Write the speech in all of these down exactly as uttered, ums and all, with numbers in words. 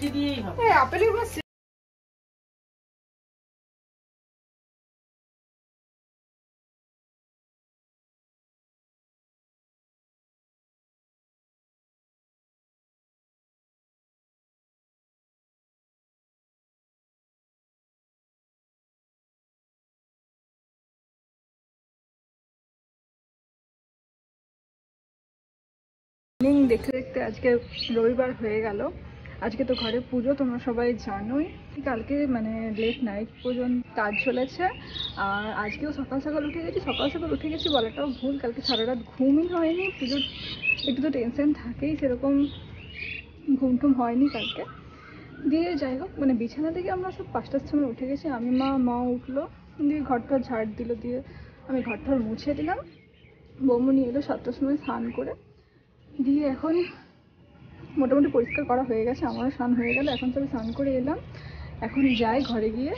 রুটি দিয়েই হবে। হ্যাঁ, আপেলের গুলো দেখতে দেখতে আজকে রবিবার হয়ে গেল। আজকে তো ঘরে পুজো, তোমরা সবাই জানোই। কালকে মানে লেট নাইট পর্যন্ত কাজ চলেছে, আর আজকেও সকাল সকাল উঠে গেছি। সকাল সকাল উঠে গেছি বলাটাও ভুল, কালকে সারা রাত ঘুমই হয়নি। পুজোর একটু তো টেনশন থাকেই, সেরকম ঘুম টুম হয়নি কালকে। দিয়ে যাই হোক মানে বিছানা থেকে আমরা সব পাঁচটার সময় উঠে গেছি। আমি মা মা উঠলো, দিয়ে ঘর টর ঝাড় দিল, দিয়ে আমি ঘর টর মুছে দিলাম। বৌমনি এলো সাতটার সময় স্নান করে, দিয়ে এখন মোটামুটি পরিষ্কার করা হয়ে গেছে, আমারও স্নান হয়ে গেল। এখন সব স্নান করে এলাম, এখন যাই ঘরে গিয়ে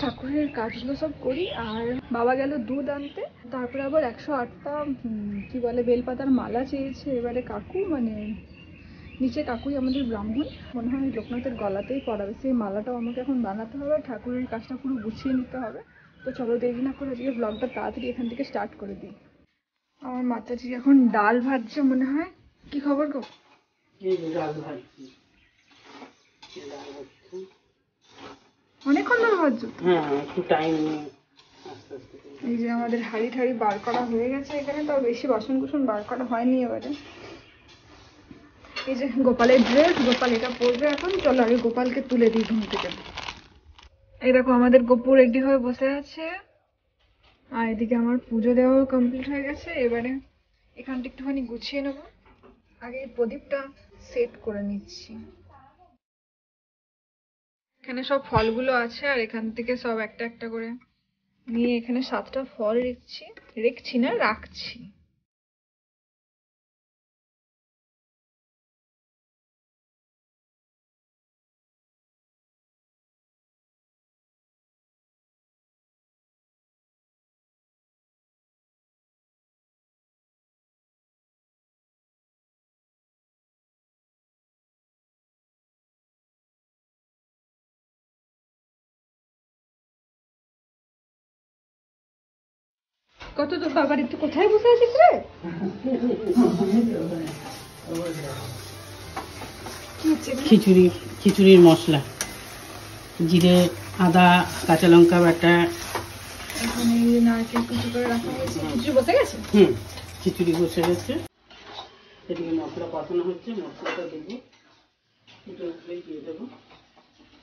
ঠাকুরের কাজগুলো সব করি। আর বাবা গেল দুধ আনতে, তারপরে আবার একশো আটটা কী বলে বেলপাতার মালা চেয়েছে। এবারে কাকু মানে নিচে কাকুই আমাদের ব্রাহ্মণ, মনে হয় লোকনাথের গলাতেই পড়াবে। সেই মালাটাও আমাকে এখন বানাতে হবে, ঠাকুরের কাজটা পুরো গুছিয়ে নিতে হবে। তো চলো দেরি না করে আজকে ব্লগটা তাড়াতাড়ি এখান থেকে স্টার্ট করে দিই। আমার মাতাজি এখন ডাল ভাজছে মনে হয়। কি খবর গো? অনেকক্ষণ ধরে ভাজছো? এই যে আমাদের হাড়ি ঠাড়ি বার করা হয়ে গেছে এখানে, তাও বেশি বাসন কুসন বার করা হয়নি। এবারে এই যে গোপালের ড্রেস, গোপাল এটা পরবে এখন। চলো আগে গোপালকে তুলে দিই ঘুম থেকে। এই দেখো আমাদের গোপু রেডি হয়ে বসে আছে, আর এদিকে আমার পুজো দেওয়া কমপ্লিট হয়ে গেছে। এবারে এখানটা একটুখানি গুছিয়ে নেবো, আগে প্রদীপটা সেট করে নিচ্ছি। এখানে সব ফলগুলো আছে, আর এখান থেকে সব একটা একটা করে নিয়ে এখানে সাতটা ফল রেখছি রেখছি না রাখছি। কত তোর বাবার একটু কোথায় বসে আছিস রে? খিচুড়ি, খিচুড়ির মশলা জিরে আদা কাঁচা লঙ্কা বাটা, নারকেল কুচি করে রাখা হয়েছে। খিচুড়ি বসে গেছে? হুম, খিচুড়ি বসে গেছে। এদিকে মশলা পাঠানো হচ্ছে, মশলাটা দেবো দিয়ে দেবো।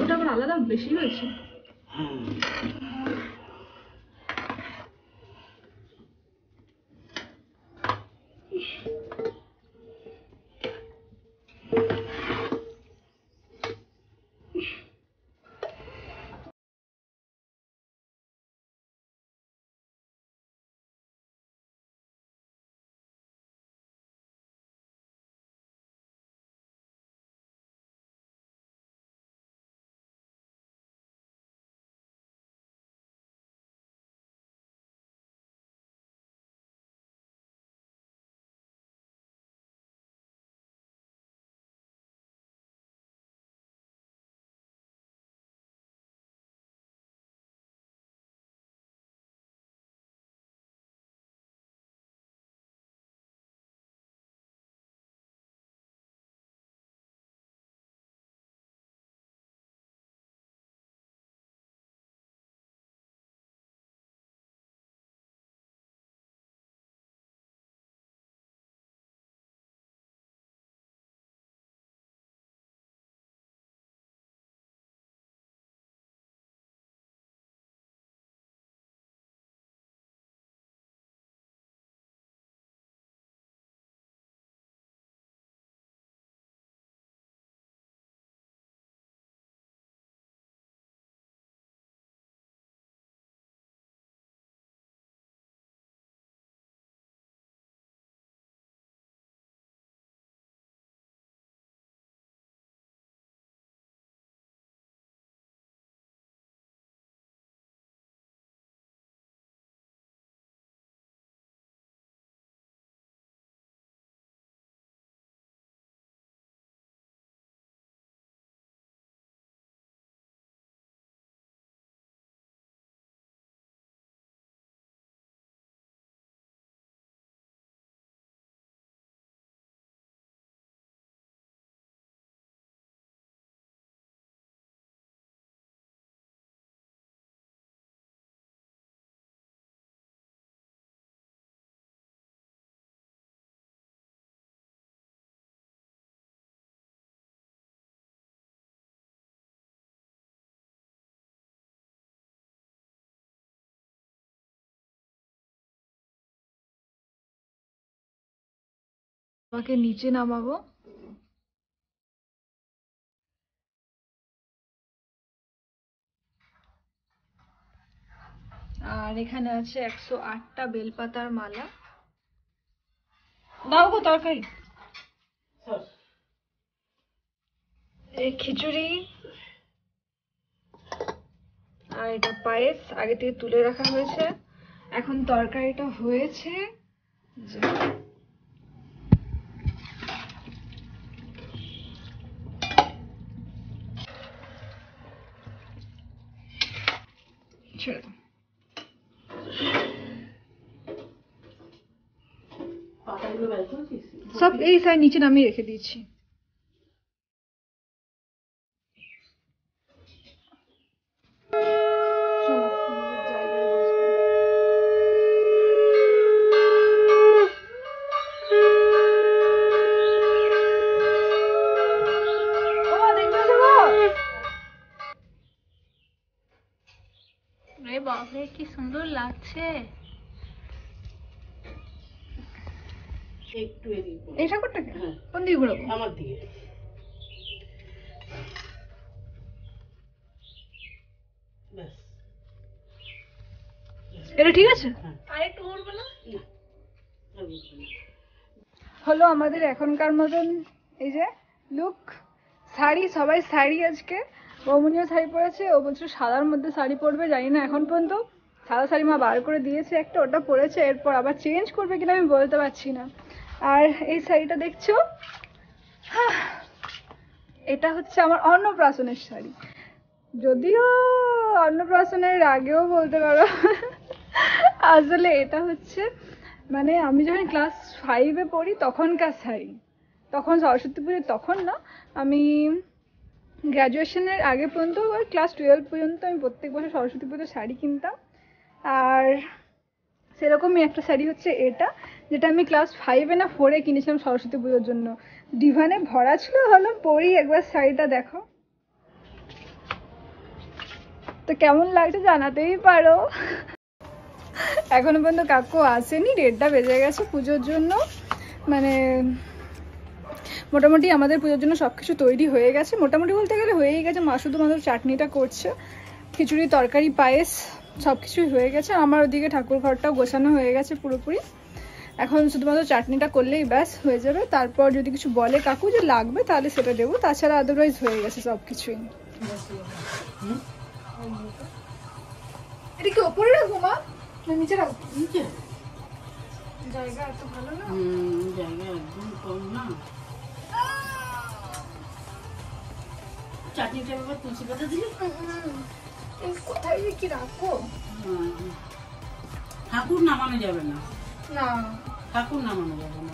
ওটা আবার আলাদা বেশি হয়েছে। আমাকে নিচে নামাবো। আর এখানে আছে একশো আটটা বেলপাতার মালা। দাও গো তরকারি, খিচুড়ি আর এটা পায়েস আগে থেকে তুলে রাখা হয়েছে। এখন তরকারিটা হয়েছে, সব এই সাইড নিচে নামিয়ে রেখে দিয়েছি। বাপরে কি সুন্দর লাগছে। একটু এদিক ঘোরা, এই ঠাকুরটাকে কোন দিকে ঘোরাবো? আমার দিকে। বাস এটা ঠিক আছে। আর একটু ঘুরবো না? না হলো আমাদের এখনকার মতন। এই যে লুক, শাড়ি, সবাই শাড়ি। আজকে বৌমনিও শাড়ি পরেছে, ও বলছে সাদার মধ্যে শাড়ি পরবে, জানি না এখন পর্যন্ত। সাদা শাড়ি মা বার করে দিয়েছে একটা, ওটা পরেছে। এরপর আবার চেঞ্জ করবে কিনা আমি বলতে পারছি না। আর এই শাড়িটা দেখছো, এটা হচ্ছে আমার অন্নপ্রাশনের শাড়ি। যদিও অন্নপ্রাশনের আগেও বলতে পারো, আসলে এটা হচ্ছে মানে আমি যখন ক্লাস ফাইভে পড়ি তখনকার শাড়ি, তখন সরস্বতী পুজো, তখন না আমি গ্র্যাজুয়েশনের আগে পর্যন্ত আর ক্লাস টুয়েলভ পর্যন্ত আমি প্রত্যেক বছর সরস্বতী পুজোর শাড়ি কিনতাম। আর সেরকমই একটা শাড়ি হচ্ছে এটা, যেটা আমি ক্লাস ফাইভে না ফোরে কিনেছিলাম সরস্বতী পুজোর জন্য। ডিভানে ভরা ছিল, হলো পরি একবার শাড়িটা দেখো তো কেমন লাগছে জানাতেই পারো। এখনো পর্যন্ত কাকু আসেনি, দেড়টা বেজে গেছে। পুজোর জন্য মানে মোটামুটি আমাদের পুজোর জন্য সব কিছু তৈরি হয়ে গেছে, মোটামুটি বলতে গেলে হয়েই গেছে। মা শুধুমাত্র চাটনিটা করছে, খিচুড়ি, তরকারি, পায়েস সব কিছুই হয়ে গেছে। আমার ওদিকে ঠাকুর ঘরটাও গোছানো হয়ে গেছে পুরোপুরি। এখন শুধুমাত্র চাটনিটা করলেই ব্যাস হয়ে যাবে। তারপর যদি কিছু বলে কাকু যে লাগবে তাহলে সেটা দেবো, তাছাড়া আদারওয়াইজ হয়ে গেছে সব কিছুই। এটা কি ওপরে রাখবো মা, নিচে রাখবো? নিচে জায়গা এত ভালো না, জায়গা একদম কম না। চাটনিটা বাবা তুলসী পাতা দিলি কোথায় কি রাখো? ঠাকুর নামানো যাবে না, না ঠাকুর নামানো যাবে না।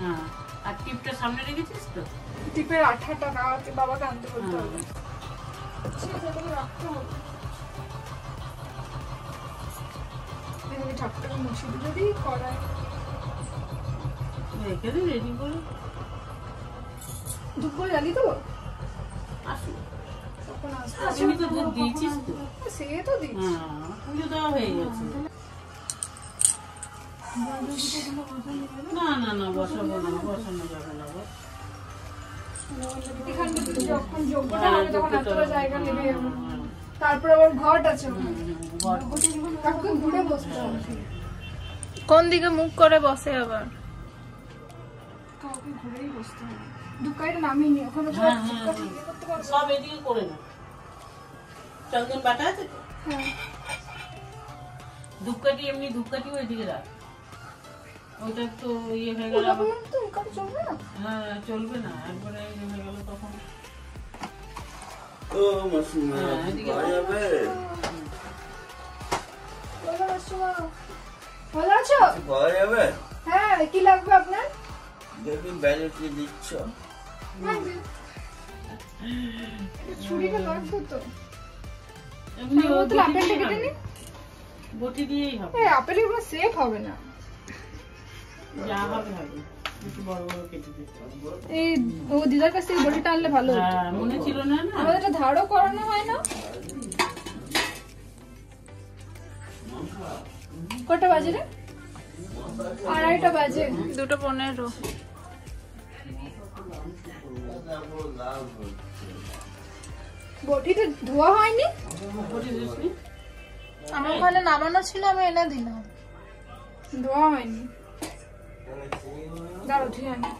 হ্যাঁ আর টিপটা সামনে রেখেছিস তো, টিপের আঠাটা গাওয়াতে বাবাকে আনতে বলতে হবে, রাখতে হবে। ঠাকুরটাকে মুছে যদি করায় রেখে দিই, রেডি করে দুপুর করে জানি তো। তারপর আবার ঘট আছে, ঘুরে বসতে হবে। কোন দিকে মুখ করে বসে আবার ঘুরেই বসতে হবে। হ্যাঁ কি লাগবে আপনার? দিচ্ছ দিদার কাছ থেকে বটি টানলে ভালো ছিল না, আমাদের ধারও করানো হয় না। কটা বাজে রে? আড়াইটা বাজে, দুটো পনেরো। বটিটা ধোয়া হয়নি, আমার ওখানে নামানো ছিল, আমি এনে দিলাম, ধোয়া হয়নি। দাঁড়ো ঠিক আছে,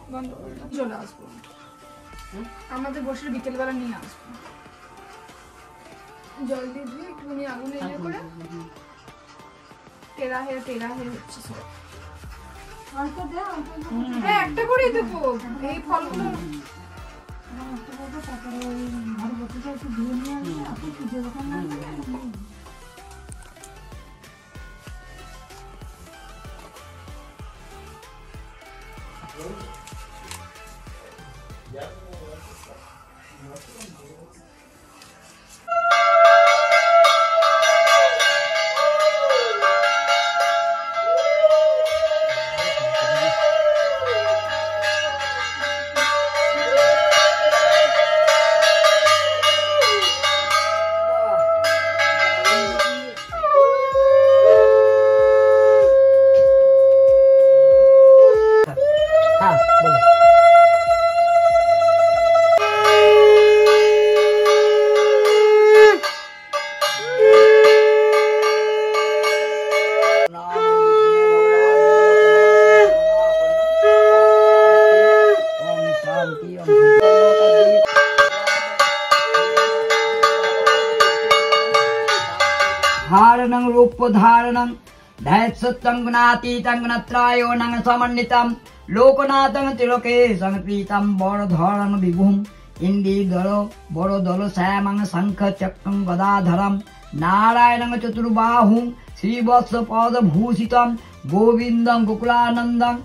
চলে আসবো, আমাদের বসে বিকেলবেলা নিয়ে আসবো। জল দিয়ে ধুয়ে একটুখানি আগুন এনে করে টেরা হেয়ে টেরা হেয়ে হচ্ছে সব। হ্যাঁ একটা করেই দেবো এই ফলগুলো। धारणं रूपधारणं धैर्यसत्तं गुणातीतं गुणत्रयो नंग समन्वितं लोकनाथं तिलोके संप्रीतं बरधरं विभुं इन्दीधरो बरदलो श्यामं शङ्खचक्रं गदाधरं नारायणं चतुर्बाहुं श्रीवत्सपदभूषितं गोविन्दं गोकुलानन्दं।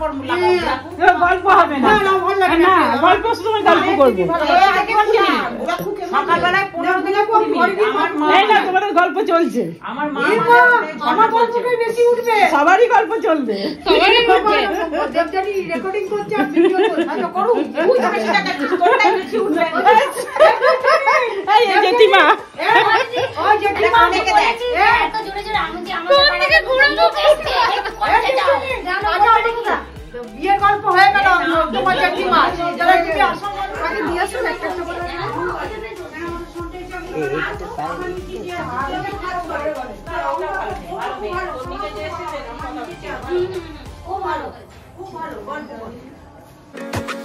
formula গল্প হবে না না গল্প শুরু করে গল্প করব সকালবেলায় পনেরো দিনে তোমাদের গল্প চলছে আমার মা আমার গল্পটাই বেশি উঠবে সবারই গল্প চলবে সবারই গল্প দেবদারি রেকর্ডিং করছে আর ভিডিও করছে করো কোনটাই বেশি উঠবে এই জেঠিমা ও জেঠিমা দেখে দেখ এত জোরে জোরে আমি যে আমার কোন দিকে ঘুরবো কেসে কোথায় যাও আচ্ছা ওটা কথা বিয়ের গল্প হয়ে গেল তোমার জেঠিমা যারা তুমি আসাম আগে দিয়েছো একটা করে ও ভালো ও ভালো গল্প